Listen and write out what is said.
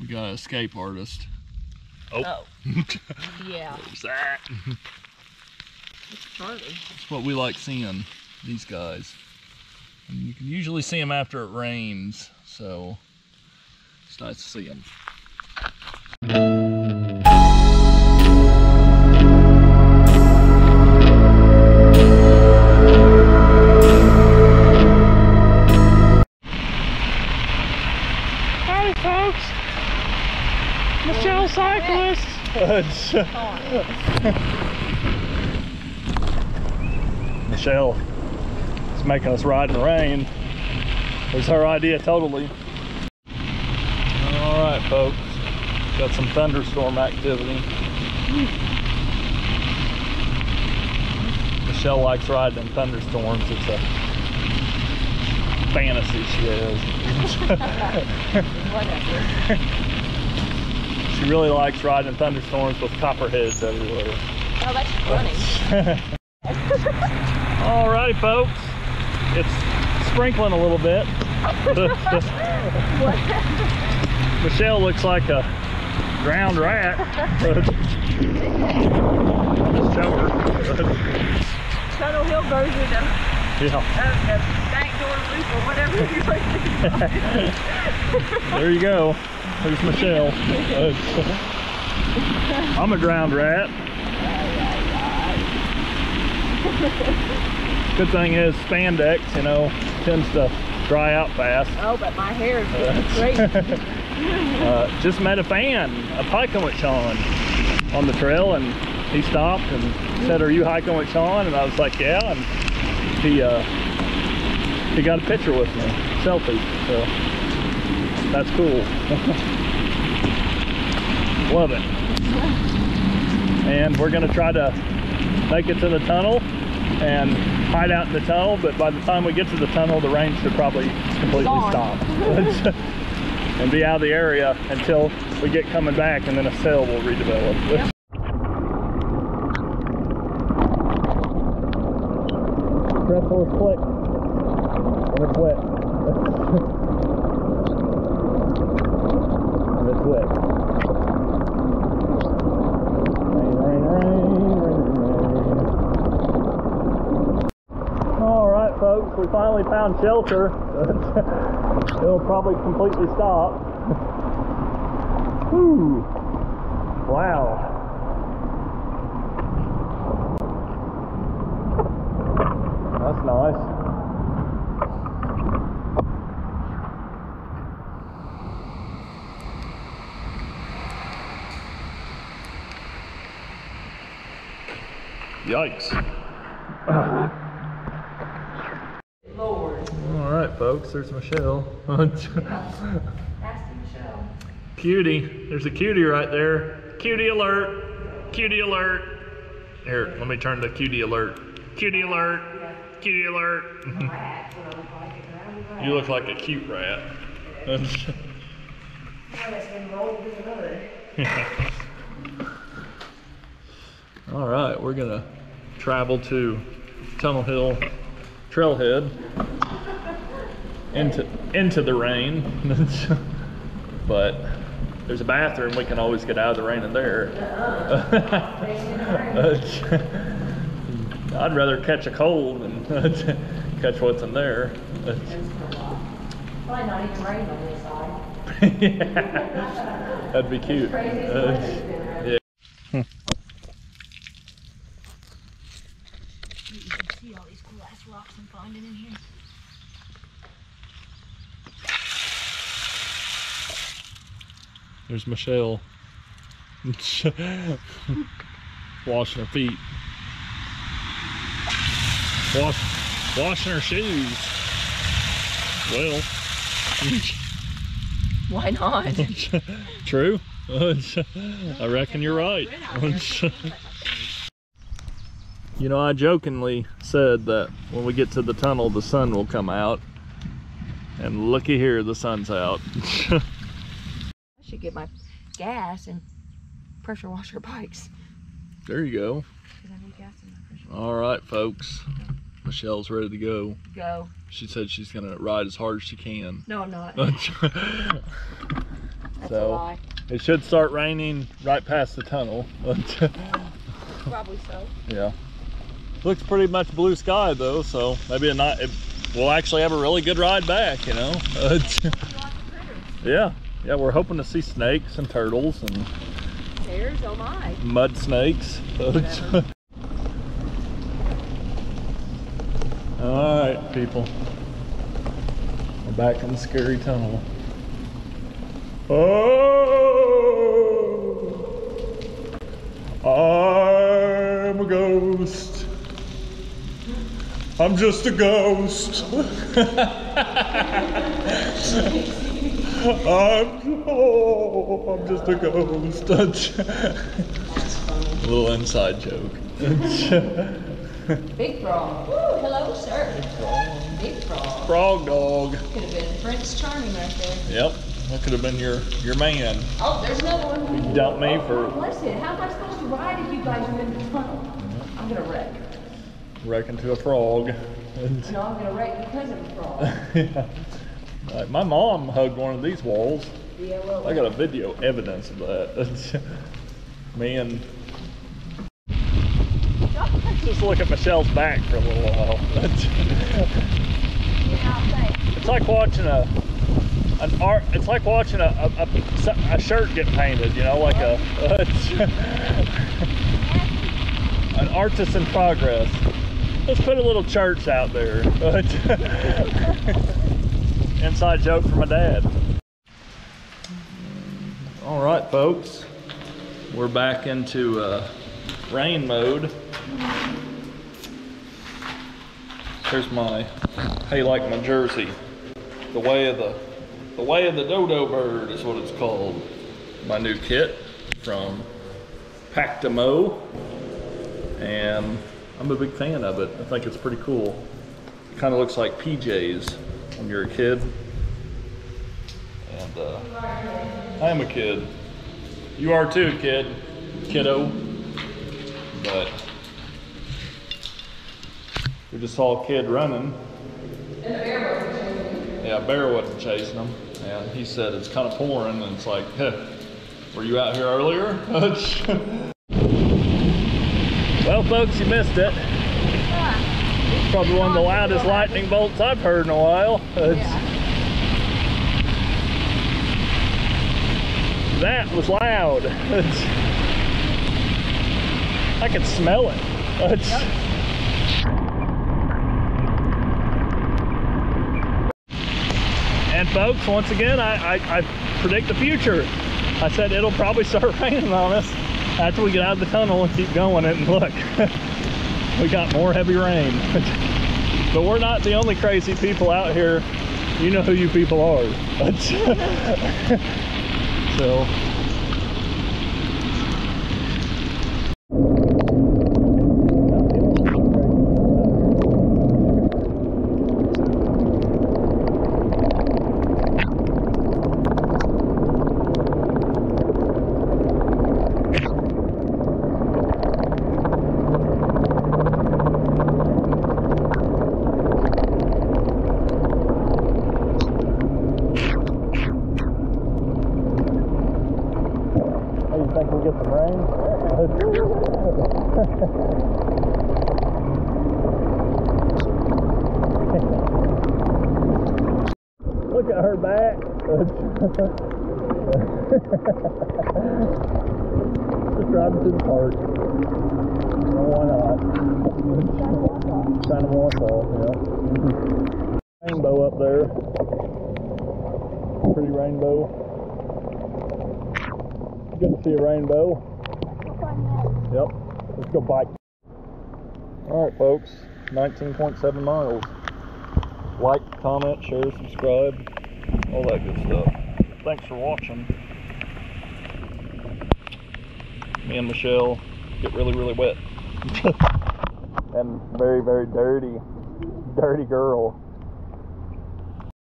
We got an escape artist. Oh. Yeah. What was that? It's Charlie. That's what we like seeing, these guys. And you can usually see them after it rains, so it's nice to see them. Hi folks, Michelle Cyclist. Michelle. Making us ride in the rain. It was her idea totally. All right, folks. Got some thunderstorm activity. Michelle likes riding in thunderstorms. It's a fantasy she has. Whatever. She really likes riding in thunderstorms with copperheads everywhere. Oh, that's funny. All right, folks. It's sprinkling a little bit. Michelle looks like a ground rat. Tunnel Hill version of backdoor loop or whatever you like to call it. There you go. There's Michelle. I'm a ground rat. Good thing is spandex, you know, tends to dry out fast. Oh, but my hair is great. Just met a fan, a hiking with Shawn on the trail, and he stopped and said, "Are you hiking with Shawn?" And I was like, "Yeah." And he got a picture with me, selfie. So that's cool. Love it. And we're gonna try to make it to the tunnel and hide out in the tunnel, but by the time we get to the tunnel, the rain should probably completely stop and be out of the area until we get coming back, and then a cell will redevelop. Yep. Breathless click. And it's wet. And it's wet. Folks, we finally found shelter. It'll probably completely stop. Whew. Wow. That's nice. Yikes. Folks, there's Michelle. Cutie. There's a cutie right there. Cutie alert. Cutie alert. Here, let me turn to cutie alert. Cutie alert. Cutie alert. You look like a cute rat. All right, we're gonna travel to Tunnel Hill Trailhead. Into the rain. But there's a bathroom, we can always get out of the rain in there. I'd rather catch a cold than catch what's in there. Probably not even rain on this side. Yeah. That'd be cute. Yeah. You can see all these cool ass rocks I'm finding in here. There's Michelle washing her feet, washing her shoes. Well, why not? True. I reckon you're right. You know, I jokingly said that when we get to the tunnel, the sun will come out, and looky here, the sun's out. Should get my gas and pressure wash our bikes. There you go. All right, folks. Michelle's ready to go. Go. She said she's gonna ride as hard as she can. No, I'm not. That's so, a lie. It should start raining right past the tunnel. Probably so. Yeah. Looks pretty much blue sky though, so maybe we'll actually have a really good ride back, you know. Yeah, we're hoping to see snakes and turtles and bears, oh my. Mud snakes. Alright people, we're back in the scary tunnel. Oh, I'm a ghost. I'm just a ghost. I'm just a ghost. That's funny. A little inside joke. Big frog. Woo, hello, sir. Big frog. Frog dog. Could have been Prince Charming right there. Yep. That could have been your man. Oh, there's another one. You dumped me for... Listen, how am I supposed to ride if you guys are in the tunnel? Mm-hmm. I'm going to wreck. Wreck into a frog. No, I'm going to wreck because of a frog. Yeah. Like my mom hugged one of these walls. Yeah, well... I got a video evidence of that. Man. Let's just look at Michelle's back for a little while. Yeah, it's like watching a... it's like watching a shirt get painted, you know, like an artist in progress. Let's put a little church out there. Inside joke from my dad. All right, folks, we're back into rain mode. Here's my, hey, like my jersey, The Way of the Dodo Bird is what it's called. My new kit from Pactamo, and I'm a big fan of it. I think it's pretty cool. It kind of looks like PJs when you're a kid. And I'm a kid. You are too, kiddo. But we just saw a kid running. Yeah, a bear wasn't chasing him. And he said it's kind of pouring, and it's like, were you out here earlier? Well, folks, you missed it. It's probably one of the loudest lightning bolts I've heard in a while. That was loud. I could smell it. And folks, once again, I predict the future. I said it'll probably start raining on us after we get out of the tunnel and keep going. And look, we got more heavy rain. But we're not the only crazy people out here. You know who you people are. So. Look at her back. Just driving through the park. Why not? Trying to walk off, yeah. Rainbow up there. Pretty rainbow. Good to see a rainbow. Yep. Let's go bike. Alright folks, 19.7 miles. Like, comment, share, subscribe, all that good stuff. Thanks for watching. Me and Michelle get really wet. And very dirty girl.